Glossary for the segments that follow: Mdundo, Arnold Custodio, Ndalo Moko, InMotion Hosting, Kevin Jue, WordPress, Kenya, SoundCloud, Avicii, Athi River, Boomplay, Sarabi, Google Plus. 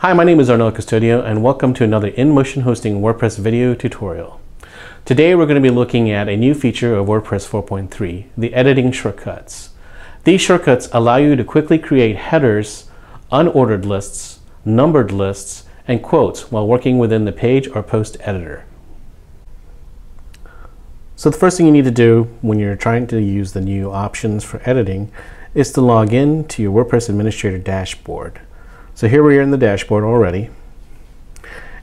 Hi, my name is Arnold Custodio and welcome to another InMotion Hosting WordPress video tutorial. Today we're going to be looking at a new feature of WordPress 4.3, the editing shortcuts. These shortcuts allow you to quickly create headers, unordered lists, numbered lists, and quotes while working within the page or post editor. So the first thing you need to do when you're trying to use the new options for editing is to log in to your WordPress administrator dashboard. So here we are in the dashboard already,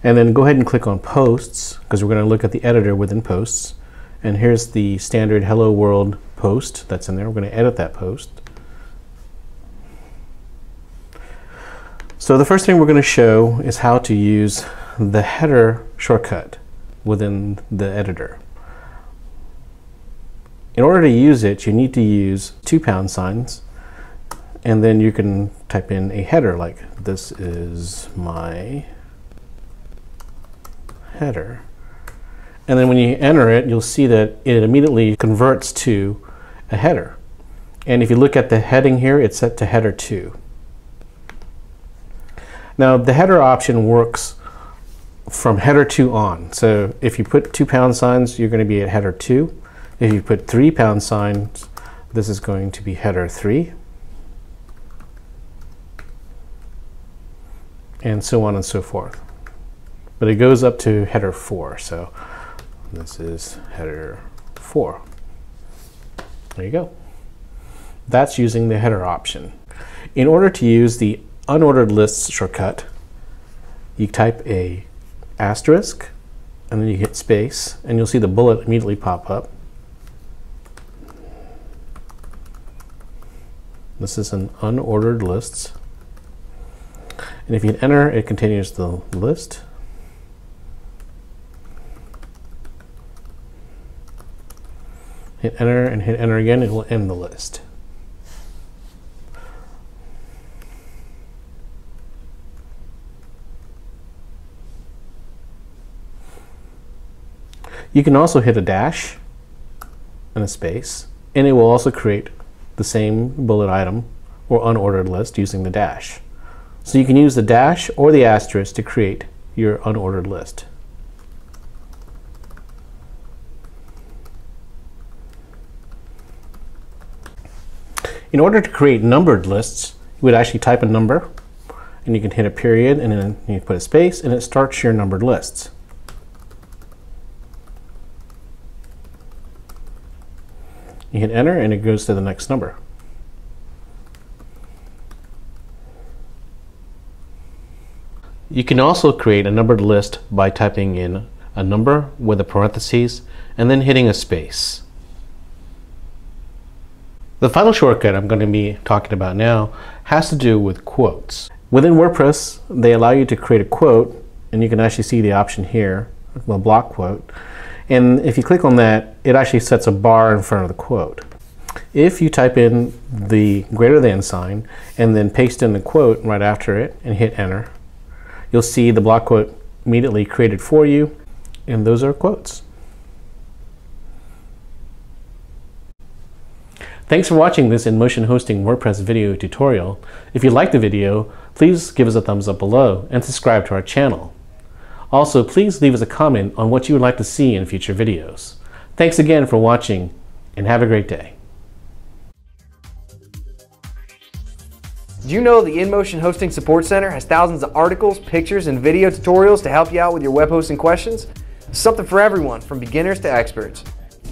and then go ahead and click on posts because we're going to look at the editor within posts. And here's the standard Hello World post that's in there. We're going to edit that post. So the first thing we're going to show is how to use the header shortcut within the editor. In order to use it, you need to use 2 pound signs. And then you can type in a header like, this is my header. And then when you enter it, you'll see that it immediately converts to a header. And if you look at the heading here, it's set to header 2. Now the header option works from header 2 on. So if you put 2 pound signs, you're going to be at header 2. If you put 3 pound signs, this is going to be header 3. And so on and so forth. But it goes up to header 4, so this is header 4. There you go. That's using the header option. In order to use the unordered lists shortcut, you type a asterisk and then you hit space and you'll see the bullet immediately pop up. This is an unordered lists. And if you enter, it continues the list. Hit enter and hit enter again, it will end the list. You can also hit a dash and a space, and it will also create the same bullet item or unordered list using the dash. So you can use the dash or the asterisk to create your unordered list. In order to create numbered lists, you would actually type a number and you can hit a period and then you put a space and it starts your numbered lists. You hit enter and it goes to the next number. You can also create a numbered list by typing in a number with a parentheses and then hitting a space. The final shortcut I'm going to be talking about now has to do with quotes. Within WordPress, they allow you to create a quote, and you can actually see the option here, the block quote. And if you click on that, it actually sets a bar in front of the quote. If you type in the greater than sign and then paste in the quote right after it and hit enter, you'll see the block quote immediately created for you, and those are quotes. Thanks for watching this InMotion Hosting WordPress video tutorial. If you liked the video, please give us a thumbs up below and subscribe to our channel. Also, please leave us a comment on what you would like to see in future videos. Thanks again for watching, and have a great day. Do you know the InMotion Hosting Support Center has thousands of articles, pictures, and video tutorials to help you out with your web hosting questions? Something for everyone, from beginners to experts.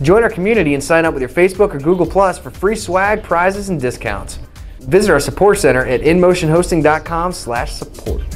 Join our community and sign up with your Facebook or Google Plus for free swag, prizes, and discounts. Visit our support center at inmotionhosting.com/support.